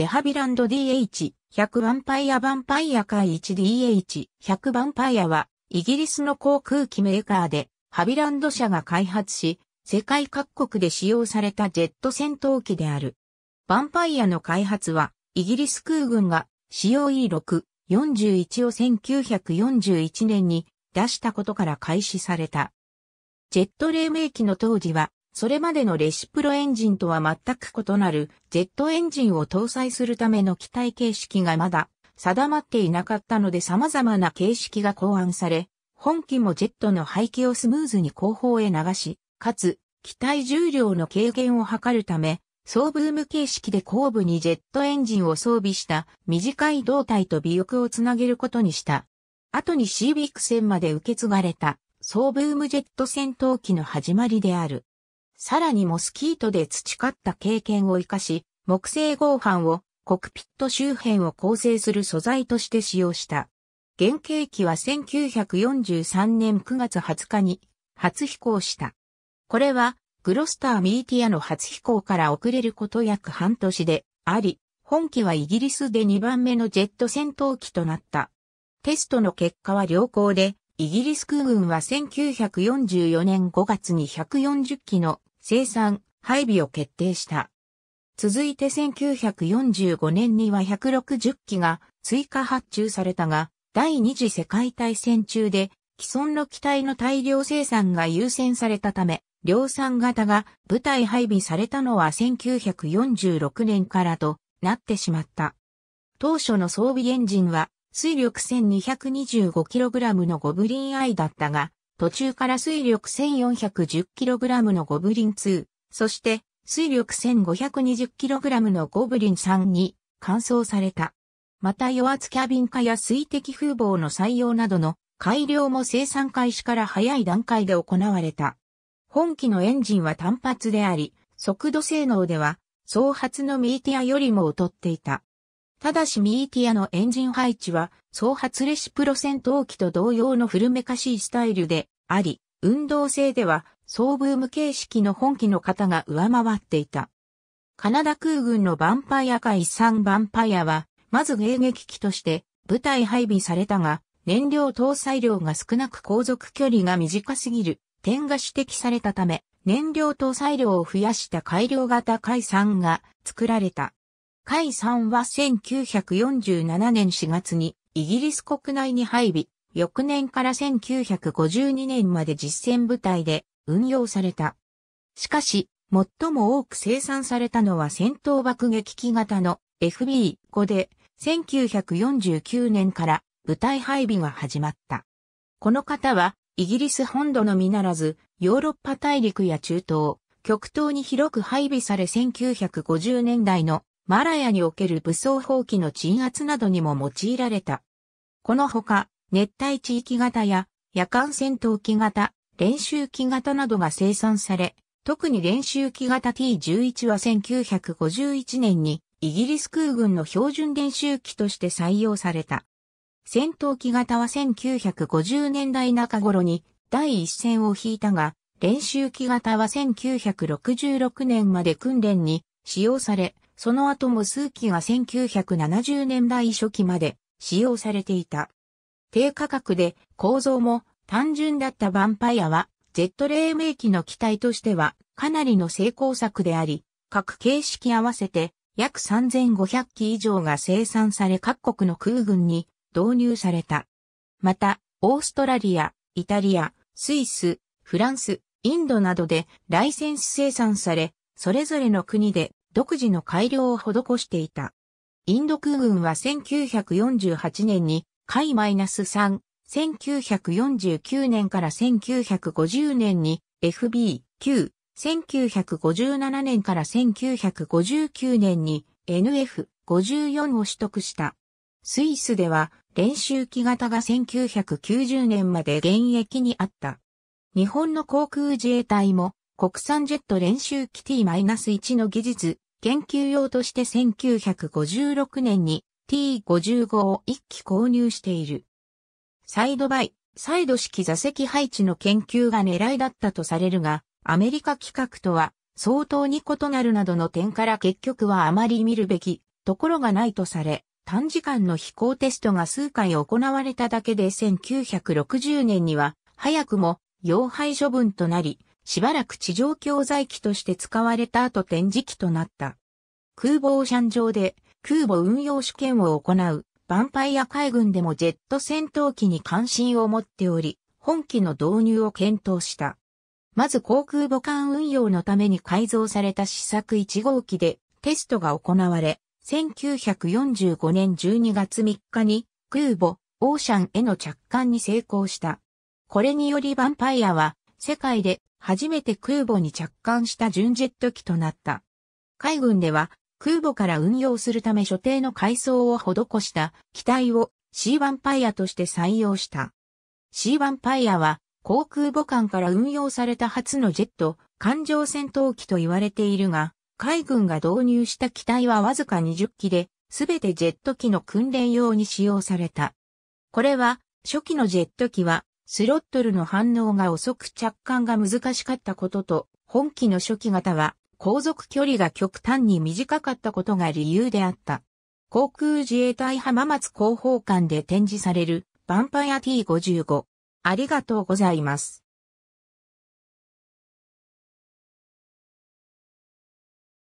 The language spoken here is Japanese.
デハビランド DH-100 ヴァンパイア界 1DH-100 ヴァンパイアはイギリスの航空機メーカーでハビランド社が開発し世界各国で使用されたジェット戦闘機である。ヴァンパイアの開発はイギリス空軍が使用 E6-41 を1941年に出したことから開始された。ジェット黎明期の当時はそれまでのレシプロエンジンとは全く異なるジェットエンジンを搭載するための機体形式がまだ定まっていなかったので様々な形式が考案され、本機もジェットの排気をスムーズに後方へ流し、かつ機体重量の軽減を図るため、総ブーム形式で後部にジェットエンジンを装備した短い胴体と尾翼をつなげることにした。後にシービック戦まで受け継がれた総ブームジェット戦闘機の始まりである。さらにモスキートで培った経験を生かし、木製合板をコクピット周辺を構成する素材として使用した。原型機は1943年9月20日に初飛行した。これはグロスター・ミーティアの初飛行から遅れること約半年であり、本機はイギリスで2番目のジェット戦闘機となった。テストの結果は良好で、イギリス空軍は1944年5月に140機の生産、配備を決定した。続いて1945年には160機が追加発注されたが、第二次世界大戦中で既存の機体の大量生産が優先されたため、量産型が部隊配備されたのは1946年からとなってしまった。当初の装備エンジンは推力 1225kg のゴブリン I だったが、途中から推力 1410kg のゴブリン2、そして推力 1520kg のゴブリン3に換装された。また与圧キャビン化や水滴風防の採用などの改良も生産開始から早い段階で行われた。本機のエンジンは単発であり、速度性能では総発のミーティアよりも劣っていた。ただしミーティアのエンジン配置は、総発レシプロ戦闘機と同様の古めかしいスタイルであり、運動性では、総ブーム形式の本機の型が上回っていた。カナダ空軍のヴァンパイア界3ヴァンパイアは、まず迎撃機として部隊配備されたが、燃料搭載量が少なく航続距離が短すぎる点が指摘されたため、燃料搭載量を増やした改良型界3が作られた。界3は1947年4月にイギリス国内に配備、翌年から1952年まで実戦部隊で運用された。しかし、最も多く生産されたのは戦闘爆撃機型の FB.5 で、1949年から部隊配備が始まった。この型はイギリス本土のみならず、ヨーロッパ大陸や中東、極東に広く配備され1950年代のマラヤにおける武装蜂起の鎮圧などにも用いられた。このほか、熱帯地域型や夜間戦闘機型、練習機型などが生産され、特に練習機型 T.11 は1951年にイギリス空軍の標準練習機として採用された。戦闘機型は1950年代中頃に第一線を引いたが、練習機型は1966年まで訓練に使用され、その後も数機が1970年代初期まで使用されていた。低価格で構造も単純だったヴァンパイアは、ジェット黎明期の機体としてはかなりの成功作であり、各形式合わせて約3500機以上が生産され各国の空軍に導入された。また、オーストラリア、イタリア、スイス、フランス、インドなどでライセンス生産され、それぞれの国で独自の改良を施していた。インド空軍は1948年に界-3、1949年から1950年に FB.9、1957年から1959年に NF.54 を取得した。スイスでは練習機型が1990年まで現役にあった。日本の航空自衛隊も国産ジェット練習機 T-1 の技術、研究用として1956年に T-55 を1機購入している。サイドバイ、サイド式座席配置の研究が狙いだったとされるが、アメリカ規格とは相当に異なるなどの点から結局はあまり見るべきところがないとされ、短時間の飛行テストが数回行われただけで1960年には早くも要廃処分となり、しばらく地上教材機として使われた後展示機となった。空母オーシャン上で空母運用試験を行うヴァンパイア海軍でもジェット戦闘機に関心を持っており、本機の導入を検討した。まず航空母艦運用のために改造された試作1号機でテストが行われ、1945年12月3日に空母オーシャンへの着艦に成功した。これによりヴァンパイアは世界で初めて空母に着艦した準ジェット機となった。海軍では空母から運用するため所定の改装を施した機体を C-1 パイアとして採用した。C-1 パイアは航空母艦から運用された初のジェット、艦上戦闘機と言われているが、海軍が導入した機体はわずか20機で、すべてジェット機の訓練用に使用された。これは、初期のジェット機は、スロットルの反応が遅く着艦が難しかったことと、本機の初期型は、航続距離が極端に短かったことが理由であった。航空自衛隊浜松広報館で展示される、ヴァンパイア T-55。ありがとうございます。